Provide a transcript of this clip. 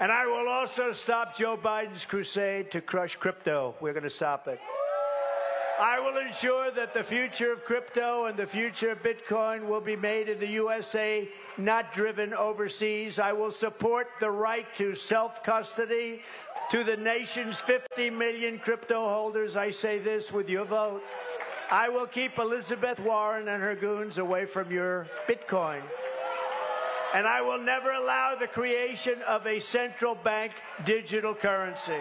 And I will also stop Joe Biden's crusade to crush crypto. We're going to stop it. I will ensure that the future of crypto and the future of Bitcoin will be made in the USA, not driven overseas. I will support the right to self-custody. To the nation's 50 million crypto holders, I say this with your vote. I will keep Elizabeth Warren and her goons away from your Bitcoin. And I will never allow the creation of a central bank digital currency.